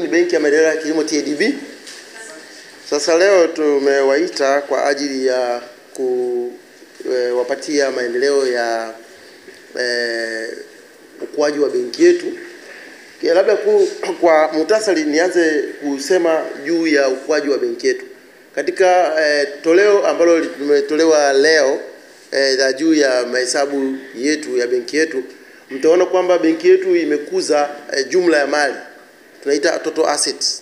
karibuni Benki ya Maendeleo ya Kilimo TADB. Sasa leo tumewaita kwa ajili ya kuwapatia maendeleo ya ukuaji wa benki yetu. Labda kwa muhtasari nianze kusema juu ya ukuaji wa benki yetu. Katika toleo ambalo limetolewa leo la juu ya mahesabu yetu ya benki yetu, mtaona kwamba benki yetu imekuza jumla ya mali. Tunaita total assets.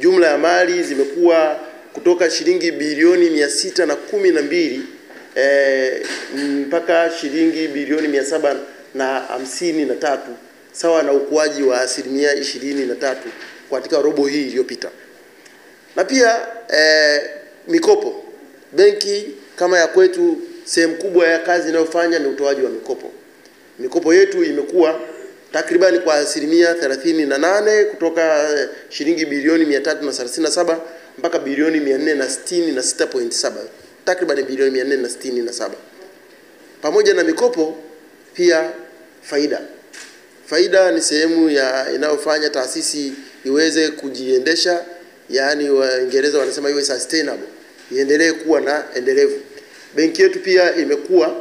Jumla ya mali zimekuwa kutoka shilingi bilioni 612 mpaka shilingi bilioni 753, sawa na ukuaji wa 23% katika robo hii iliyopita. Na pia mikopo, benki kama ya kwetu sehemu kubwa ya kazi inayofanya ni utoaji wa mikopo. Mikopo yetu imekuwa takribani kwa 38% kutoka shilingi bilioni 337 mpaka bilioni 466.7, takribani bilioni 467. Pamoja na mikopo pia faida. Faida ni sehemu ya inayofanya taasisi iweze kujiendesha, yaani Waingereza wanasema iwe sustainable, iendelee kuwa na endelevu. Benki yetu pia imekuwa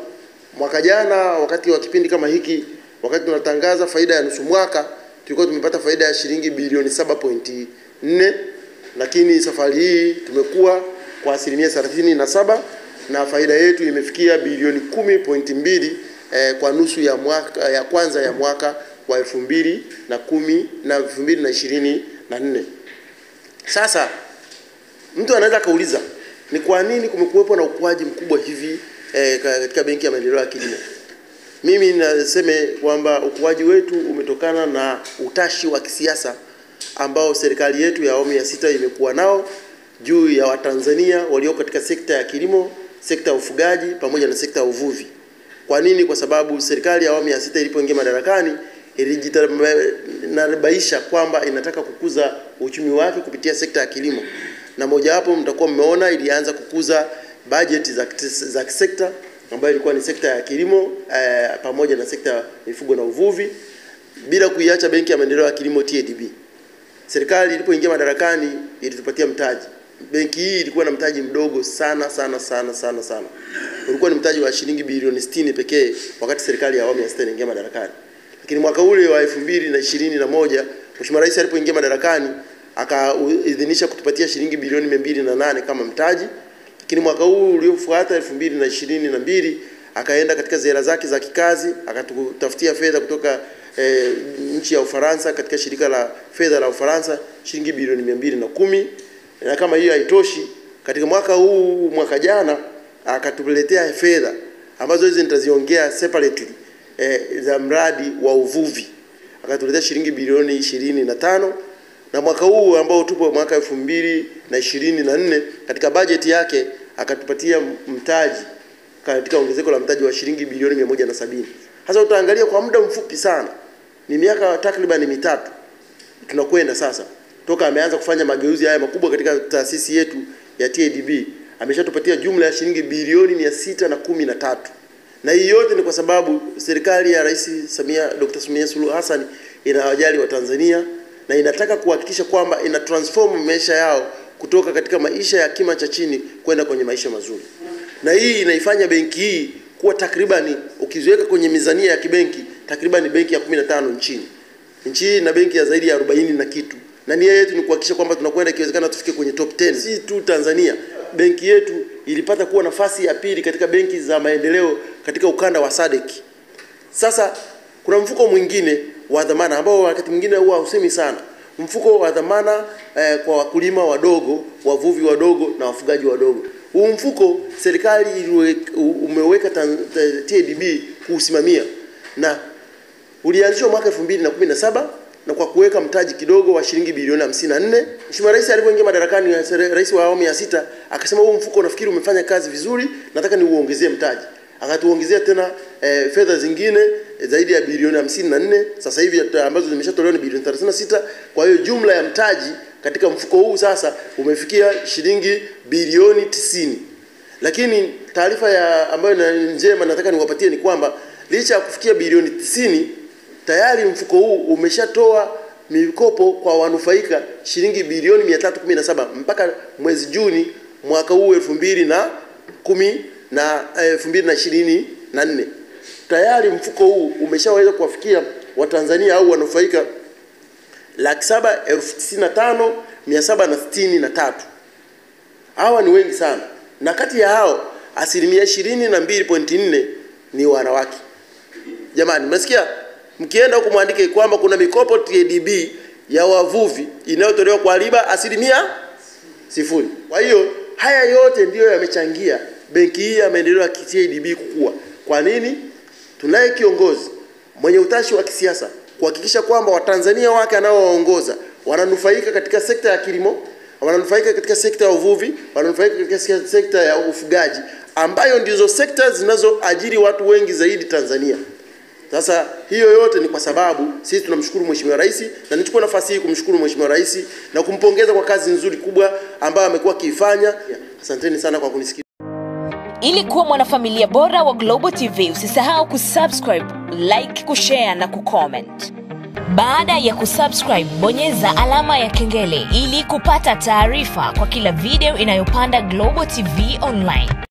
mwaka jana, wakati wa kipindi kama hiki, wakati tunatangaza faida ya nusu mwaka, tulikuwa tumepata faida ya shilingi bilioni 7.4, lakini safari hii tumekuwa kwa 37% na faida yetu imefikia bilioni 10.2 kwa nusu ya mwaka ya kwanza ya mwaka wa 2010 na 2024. Sasa mtu anaweza kauliza ni kwa nini kumekuwepo na ukuaji mkubwa hivi katika Benki ya Maendeleo ya Kilimo. Mimi nasema kwamba ukuaji wetu umetokana na utashi wa kisiasa ambao serikali yetu ya awamu ya 6 imekuwa nao juu ya Watanzania walio katika sekta ya kilimo, sekta ya ufugaji pamoja na sekta ya uvuvi. Kwa nini? Kwa sababu serikali ya awamu ya 6 ilipoingia madarakani ilijitanabaisha kwamba inataka kukuza uchumi wake kupitia sekta ya kilimo. Na moja hapo mtakuwa mmeona ilianza kukuza bajeti za sekta ambayo ilikuwa ni sekta ya kilimo pamoja na sekta ya mifugo na uvuvi, bila kuiacha Benki ya Maendeleo ya Kilimo TADB. Serikali ilipoingia madarakani ilitupatia mtaji. Benki hii ilikuwa na mtaji mdogo sana. Ulikuwa ni mtaji wa shilingi bilioni 60 pekee wakati serikali ya awamu ya 6 iliingia madarakani. Lakini mwaka ule wa 2021 Mheshimiwa Rais alipoingia madarakani akaidhinisha kutupatia shilingi bilioni 208 kama mtaji. Lakini mwaka huu uliofuata 2022 akaenda katika ziara zake za kikazi akatutafutia fedha kutoka nchi ya Ufaransa katika shirika la fedha la Ufaransa shilingi bilioni 210. Na kama hiyo haitoshi, katika mwaka huu mwaka jana akatuletea fedha ambazo hizi nitaziongea separately za mradi wa uvuvi, akatuletea shilingi bilioni 25. Na mwaka huu ambao tupo mwaka 2024, katika bajeti yake akatupatia mtaji katika ongezeko la mtaji wa shilingi bilioni 170. Sasa utaangalia kwa muda mfupi sana, ni miaka takriban 3 tunakwenda sasa toka ameanza kufanya mageuzi haya makubwa katika taasisi yetu ya TADB, ameshatupatia jumla ya shilingi bilioni 613. Na hii yote ni kwa sababu serikali ya Rais Dr. Samia Suluhu Hassan inawajali wa Tanzania na inataka kuhakikisha kwamba ina transform maisha yao kutoka katika maisha ya kima cha chini kwenda kwenye maisha mazuri. Na hii inaifanya benki hii kuwa takribani, ukiziweka kwenye mizania ya kibenki, takribani benki ya 15 nchini na benki ya zaidi ya 40 na kitu. Na nia yetu ni kuhakikisha kwamba tunakwenda kiwezekana tufike kwenye top 10. Si tu Tanzania, benki yetu ilipata kuwa nafasi ya pili katika benki za maendeleo katika ukanda wa SADC. Sasa kuna mfuko mwingine wa dhamana ambao wakati mwingine huwa usemi sana, mfuko wa dhamana kwa wakulima wadogo, wavuvi wadogo na wafugaji wadogo. Huu mfuko serikali umeweka TADB kuusimamia, na ulianzishwa mwaka 2017 na kwa kuweka mtaji kidogo wa shilingi bilioni 54. Mheshimiwa Rais alipoingia madarakani, Rais wa awamu ya 6, akasema huu mfuko nafikiri umefanya kazi vizuri, nataka niuongezee mtaji. Akatuongezea tena fedha zingine zaidi ya bilioni 54, sasa hivi ambazo zimeshatolewa ni bilioni 36. Kwa hiyo jumla ya mtaji katika mfuko huu sasa umefikia shilingi bilioni 90. Lakini taarifa ya ambayo ni njema nataka niwapatie ni kwamba licha ya kufikia bilioni 90, tayari mfuko huu umeshatoa mikopo kwa wanufaika shilingi bilioni 317 mpaka mwezi Juni mwaka huu 2024. Tayari mfuko huu umeshaweza kuwafikia Watanzania au wanufaika 795,763. Hawa ni wengi sana. Na kati ya hao 22.4% ni wanawake. Jamani, mnasikia? Mkienda huko muandike kwamba kuna mikopo TADB ya wavuvi inayotolewa kwa riba 0%. Kwa hiyo haya yote ndiyo yamechangia benki hii ya maendeleo ya TADB kukua. Kwa nini? Tunaye kiongozi mwenye utashi wa kisiasa kuhakikisha kwamba Watanzania wake anaowaongoza wananufaika katika sekta ya kilimo, wananufaika katika sekta ya uvuvi, wananufaika katika sekta ya ufugaji, ambayo ndizo sekta zinazoajiri watu wengi zaidi Tanzania. Sasa hiyo yote ni kwa sababu sisi tunamshukuru Mheshimiwa Rais, na nichukua nafasi hii kumshukuru Mheshimiwa Rais na kumpongeza kwa kazi nzuri kubwa ambayo amekuwa akifanya. Asanteni sana kwa kunisikia. Ili kuwa mwanafamilia bora wa Global TV, usisahau kusubscribe, like, kushare na kucomment. Baada ya kusubscribe, bonyeza alama ya kengele ili kupata taarifa kwa kila video inayopanda Global TV Online.